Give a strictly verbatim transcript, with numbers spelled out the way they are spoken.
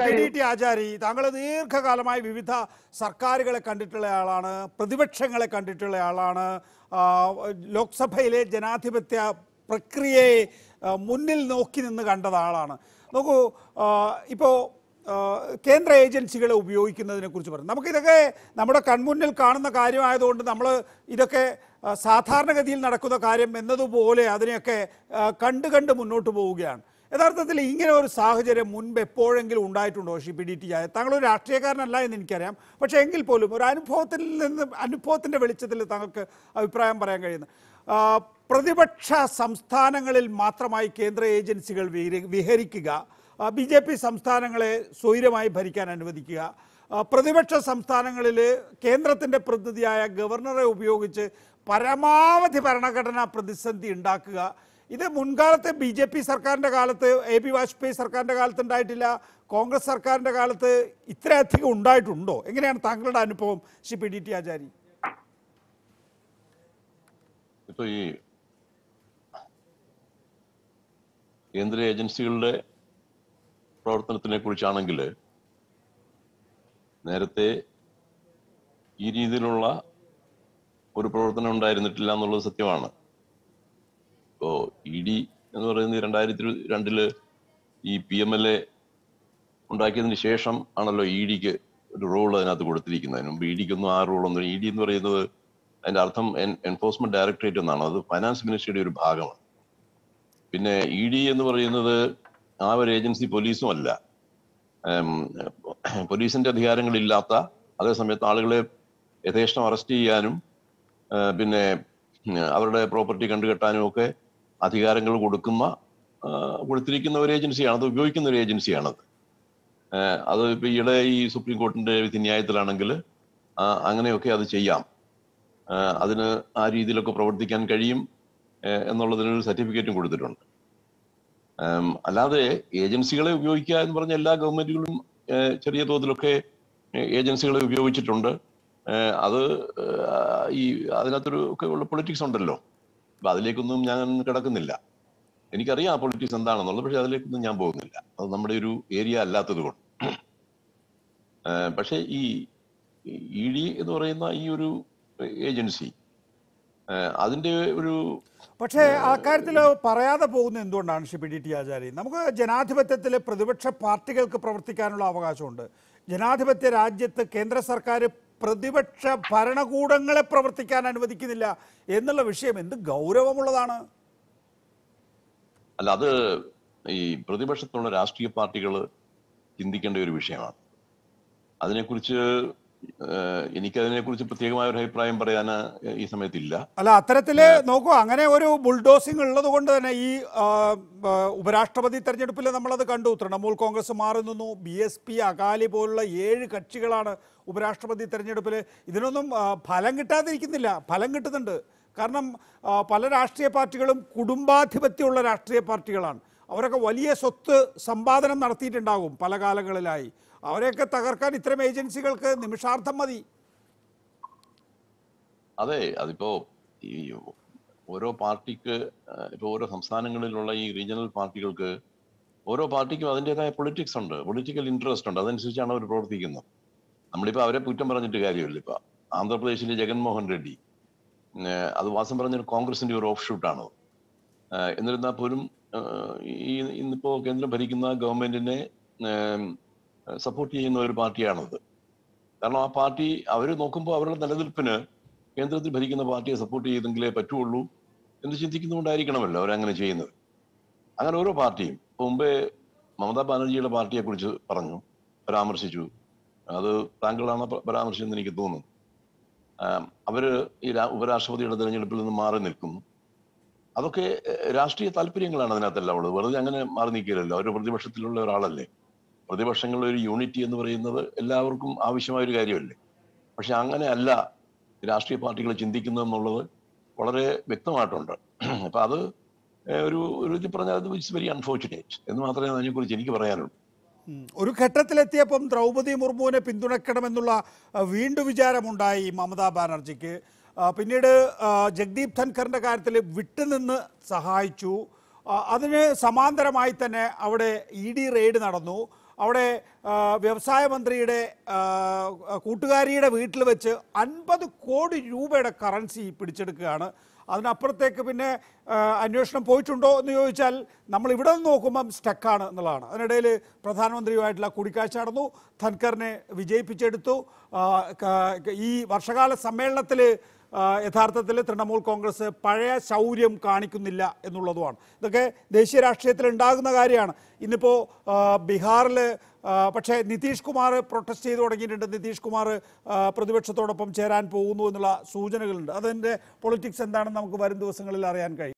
Identity Ajari, Tangalir Kakalama Vivita, Sarkarikala Kanditala, Pradivachangala Kanditala, Lok Sapele, Janatibetya, Prakriye, Mundil Nokin in the Gandalana. Logo Ipo Kendra agency will be in the Kurchur. Namaka, Namada Kanmundil Khan and the Kario, I don't Namla Idake. സാധാരണഗതിയിൽ നടക്കുന്ന കാര്യം എന്നതുപോലെ അതിനെയൊക്കെ കണ്ടു കണ്ടു മുന്നോട്ട് പോവുകയാണ്. യഥാർത്ഥത്തിൽ ഇങ്ങനെ ഒരു സാഹചര്യം മുൻപ് എപ്പോഴെങ്കിലും ഉണ്ടായിട്ടുണ്ടോ ഷിപിഡിറ്റി ആയ? താങ്കൾ ഒരു രാഷ്ട്രീയക്കാരനല്ല എന്ന് എനിക്കറിയാം. പക്ഷേ എങ്കിൽ പോലും ഒരു അനുഭവത്തിൽ നിന്ന് അനുഭവത്തിന്റെ വെളിച്ചത്തിൽ താങ്കൾക്ക് അഭിപ്രായം പറയാൻ കഴിയുന്നു. പ്രതിപക്ഷ സംസ്ഥാനങ്ങളിൽ മാത്രമായി കേന്ദ്ര ഏജൻസികൾ വിഹരിക്കുക, ബിജെപി സംസ്ഥാനങ്ങളെ സ്വൈര്യമായി ഭരിക്കാൻ അനുവദിക്കുക, പ്രതിപക്ഷ സംസ്ഥാനങ്ങളിൽ കേന്ദ്രത്തിന്റെ പ്രതിനിധിയായ ഗവർണറെ ഉപയോഗിച്ച് പരമാവധി ഭരണഘടനാ പ്രതിസന്ധി ഉണ്ടാക്കുക. ഇത് മുൻകാലത്തെ ബി ജെ പി സർക്കാരിൻ്റെ കാലത്ത്, എ പി വാജ്പേയി സർക്കാരിൻ്റെ കാലത്ത് ഉണ്ടായിട്ടില്ല. കോൺഗ്രസ് സർക്കാരിൻ്റെ കാലത്ത് ഇത്രയധികം ഉണ്ടായിട്ടുണ്ടോ? എങ്ങനെയാണ് താങ്കളുടെ അനുഭവം Shri P D T Achary? ഇപ്പോൾ ഈ കേന്ദ്ര ഏജൻസികളുടെ പ്രവർത്തനത്തിനെ കുറിച്ചാണെങ്കിൽ നേരത്തെ ഈ രീതിയിലുള്ള ഒരു പ്രവർത്തനം ഉണ്ടായിരുന്നിട്ടില്ല എന്നുള്ളത് സത്യമാണ്. ഇപ്പോൾ ഇ ഡി എന്ന് പറയുന്നത് രണ്ടായിരത്തി രണ്ടില് ഈ പി എം എൽ എ ഉണ്ടാക്കിയതിന് ശേഷം ആണല്ലോ ഇ ഡിക്ക് ഒരു റോൾ അതിനകത്ത് കൊടുത്തിരിക്കുന്നത്. അതിന് മുമ്പ് ഇ ഡിക്കൊന്നും ആ റോളൊന്നും. ഇ ഡി എന്ന് പറയുന്നത് അതിൻ്റെ അർത്ഥം എൻ എൻഫോഴ്സ്മെന്റ് ഡയറക്ടറേറ്റ് എന്നാണ്. അത് ഫൈനാൻസ് മിനിസ്ട്രിയുടെ ഒരു ഭാഗമാണ്. പിന്നെ ഇ ഡി എന്ന് പറയുന്നത് ആ ഒരു ഏജൻസി പോലീസും അല്ല. പോലീസിന്റെ അധികാരങ്ങളില്ലാത്ത, അതേസമയത്ത് ആളുകളെ യഥേഷ്ടം അറസ്റ്റ് ചെയ്യാനും പിന്നെ അവരുടെ പ്രോപ്പർട്ടി കണ്ടുകെട്ടാനും ഒക്കെ അധികാരങ്ങൾ കൊടുക്കുന്ന കൊടുത്തിരിക്കുന്ന ഒരു ഏജൻസിയാണ്. അത് ഉപയോഗിക്കുന്ന ഒരു ഏജൻസിയാണത്. അത് ഇപ്പം ഈയിടെ ഈ സുപ്രീം കോർട്ടിൻ്റെ വിധിന്യായത്തിലാണെങ്കിൽ അങ്ങനെയൊക്കെ അത് ചെയ്യാം, അതിന് ആ രീതിയിലൊക്കെ പ്രവർത്തിക്കാൻ കഴിയും എന്നുള്ളതിനൊരു സർട്ടിഫിക്കറ്റും കൊടുത്തിട്ടുണ്ട്. അല്ലാതെ ഏജൻസികളെ ഉപയോഗിക്കുക എന്ന് പറഞ്ഞ എല്ലാ ഗവൺമെന്റുകളും ചെറിയ തോതിലൊക്കെ ഏജൻസികളെ ഉപയോഗിച്ചിട്ടുണ്ട്. അത് ഈ അതിനകത്തൊരു ഒക്കെ ഉള്ള പൊളിറ്റിക്സ് ഉണ്ടല്ലോ. അപ്പം അതിലേക്കൊന്നും ഞാൻ കിടക്കുന്നില്ല. എനിക്കറിയാം ആ പൊളിറ്റിക്സ് എന്താണെന്നുള്ളത്, പക്ഷെ അതിലേക്കൊന്നും ഞാൻ പോകുന്നില്ല. അത് നമ്മുടെ ഒരു ഏരിയ അല്ലാത്തത് കൊണ്ട്. പക്ഷേ ഈ ഇ ഡി എന്ന് പറയുന്ന ഈ ഒരു ഏജൻസി അതിൻ്റെ ഒരു പക്ഷേ ആ കാര്യത്തിൽ പറയാതെ പോകുന്നത് എന്തുകൊണ്ടാണ് ശ്രീ പി ഡി ടി ആചാരി? നമുക്ക് ജനാധിപത്യത്തിൽ പ്രതിപക്ഷ പാർട്ടികൾക്ക് പ്രവർത്തിക്കാനുള്ള അവകാശമുണ്ട്. ജനാധിപത്യ രാജ്യത്ത് കേന്ദ്ര സർക്കാർ പ്രതിപക്ഷ ഭരണകൂടങ്ങളെ പ്രവർത്തിക്കാൻ അനുവദിക്കുന്നില്ല എന്നുള്ള വിഷയം എന്ത് ഗൗരവമുള്ളതാണ്? അല്ല, അത് ഈ പ്രതിപക്ഷത്തുള്ള രാഷ്ട്രീയ പാർട്ടികൾ ചിന്തിക്കേണ്ട ഒരു വിഷയമാണ്. അതിനെക്കുറിച്ച് എനിക്കതിനെക്കുറിച്ച് പ്രത്യേകമായ ഒരു അഭിപ്രായം പറയാൻ ഈ സമയത്തില്ല. അല്ല, അത്തരത്തില് നോക്കൂ, അങ്ങനെ ഒരു ബുൾഡോസിംഗ് ഉള്ളത് കൊണ്ട് തന്നെ ഈ ഉപരാഷ്ട്രപതി തെരഞ്ഞെടുപ്പിൽ നമ്മളത് കണ്ടു. തൃണമൂൽ കോൺഗ്രസ് മാറി നിന്നു, ബി എസ് പി, അകാലി പോലുള്ള ഏഴ് കക്ഷികളാണ് ഉപരാഷ്ട്രപതി തെരഞ്ഞെടുപ്പിൽ. ഇതിനൊന്നും ഫലം കിട്ടാതിരിക്കുന്നില്ല, ഫലം കിട്ടുന്നുണ്ട്. കാരണം പല രാഷ്ട്രീയ പാർട്ടികളും കുടുംബാധിപത്യമുള്ള രാഷ്ട്രീയ പാർട്ടികളാണ്. അവരൊക്കെ വലിയ സ്വത്ത് സമ്പാദനം നടത്തിയിട്ടുണ്ടാകും പല കാലങ്ങളിലായി. അവരെയൊക്കെ തകർക്കാൻ ഇത്തരം ഏജൻസികൾക്ക് നിമിഷാർത്ഥം മതി. അതെ, അതിപ്പോ ഈ ഓരോ പാർട്ടിക്ക്, ഇപ്പോൾ ഓരോ സംസ്ഥാനങ്ങളിലുള്ള ഈ റീജിയണൽ പാർട്ടികൾക്ക്, ഓരോ പാർട്ടിക്കും അതിൻ്റെതായ പൊളിറ്റിക്സ് ഉണ്ട്, പൊളിറ്റിക്കൽ ഇൻട്രസ്റ്റ് ഉണ്ട്. അതനുസരിച്ചാണ് അവർ പ്രവർത്തിക്കുന്നത്. നമ്മളിപ്പോൾ അവരെ കുറ്റം പറഞ്ഞിട്ട് കാര്യമില്ല. ഇപ്പോൾ ആന്ധ്രാപ്രദേശിലെ ജഗൻമോഹൻ റെഡ്ഡി അത് വാസം പറഞ്ഞൊരു കോൺഗ്രസിൻ്റെ ഒരു ഓഫ് ഷൂട്ടാണ്. എന്നിരുന്നാൽ പോലും ഈ ഇന്നിപ്പോൾ കേന്ദ്രം ഭരിക്കുന്ന ഗവൺമെന്റിനെ സപ്പോർട്ട് ചെയ്യുന്ന ഒരു പാർട്ടിയാണത്. കാരണം ആ പാർട്ടി അവർ നോക്കുമ്പോൾ അവരുടെ നിലനിൽപ്പിന് കേന്ദ്രത്തിൽ ഭരിക്കുന്ന പാർട്ടിയെ സപ്പോർട്ട് ചെയ്തെങ്കിലേ പറ്റുള്ളൂ എന്ന് ചിന്തിക്കുന്നുകൊണ്ടായിരിക്കണമല്ലോ അവരങ്ങനെ ചെയ്യുന്നത്. അങ്ങനെ ഓരോ പാർട്ടിയും മുമ്പേ മമതാ ബാനർജിയുടെ പാർട്ടിയെ കുറിച്ച് പറഞ്ഞു, പരാമർശിച്ചു. അത് താങ്കളാണ് പരാമർശിച്ചെന്ന് എനിക്ക് തോന്നുന്നു. അവര് ഈ ഉപരാഷ്ട്രപതിയുടെ തിരഞ്ഞെടുപ്പിൽ നിന്ന് മാറി നിൽക്കുന്നു. അതൊക്കെ രാഷ്ട്രീയ താല്പര്യങ്ങളാണ് അതിനകത്തെല്ലാം ഉള്ളത്. വെറുതെ അങ്ങനെ മാറി നിൽക്കില്ലല്ലോ. അവർ പ്രതിപക്ഷത്തിലുള്ള ഒരാളല്ലേ. പ്രതിപക്ഷങ്ങളുടെ ഒരു യൂണിറ്റി എന്ന് പറയുന്നത് എല്ലാവർക്കും ആവശ്യമായൊരു കാര്യമല്ലേ. പക്ഷെ അങ്ങനെ അല്ല രാഷ്ട്രീയ പാർട്ടികൾ ചിന്തിക്കുന്നത് എന്നുള്ളത് വളരെ വ്യക്തമായിട്ടുണ്ട്. അപ്പം അത് ഒരു ഒരു ഇത് പറഞ്ഞാൽ അത് ഇറ്റ്സ് വെരി അൺഫോർച്ചുനേറ്റ് എന്ന് മാത്രമേ അതിനെക്കുറിച്ച് എനിക്ക് പറയാനുള്ളൂ. ഒരു ഘട്ടത്തിലെത്തിയപ്പം ദ്രൗപദി മുർമുവിനെ പിന്തുണയ്ക്കണമെന്നുള്ള വീണ്ടു വിചാരമുണ്ടായി മമതാ ബാനർജിക്ക്. പിന്നീട് ജഗ്ദീപ് ധൻഖറിൻ്റെ കാര്യത്തിൽ വിട്ടുനിന്ന് സഹായിച്ചു. അതിന് സമാന്തരമായി തന്നെ അവിടെ ഇ ഡി റെയ്ഡ് നടന്നു. Avade Vyavsaya Mantriyude Kootukariyude veetil vechu അൻപത് കോടി രൂപയുടെ കറൻസി പിടിച്ചെടുക്കുകയാണ്. അതിനപ്പുറത്തേക്ക് പിന്നെ അന്വേഷണം പോയിട്ടുണ്ടോ എന്ന് ചോദിച്ചാൽ നമ്മൾ ഇവിടെ നിന്ന് നോക്കുമ്പം സ്റ്റക്കാണ് എന്നുള്ളതാണ്. അതിനിടയിൽ പ്രധാനമന്ത്രിയുമായിട്ടുള്ള കൂടിക്കാഴ്ച നടന്നു, ധൻഖറിനെ വിജയിപ്പിച്ചെടുത്തു. ഈ വർഷകാല സമ്മേളനത്തിൽ യഥാർത്ഥത്തിൽ തൃണമൂൽ കോൺഗ്രസ് പഴയ ശൗര്യം കാണിക്കുന്നില്ല എന്നുള്ളതുമാണ്. ഇതൊക്കെ ദേശീയ രാഷ്ട്രീയത്തിൽ ഉണ്ടാകുന്ന കാര്യമാണ്. ഇന്നിപ്പോൾ ബീഹാറിൽ പക്ഷേ നിതീഷ് കുമാർ പ്രൊട്ടസ്റ്റ് ചെയ്ത് തുടങ്ങിയിട്ടുണ്ട്. നിതീഷ് കുമാർ പ്രതിപക്ഷത്തോടൊപ്പം ചേരാൻ പോകുന്നു എന്നുള്ള സൂചനകളുണ്ട്. അതിൻ്റെ പൊളിറ്റിക്സ് എന്താണെന്ന് നമുക്ക് വരും ദിവസങ്ങളിൽ അറിയാൻ കഴിയും.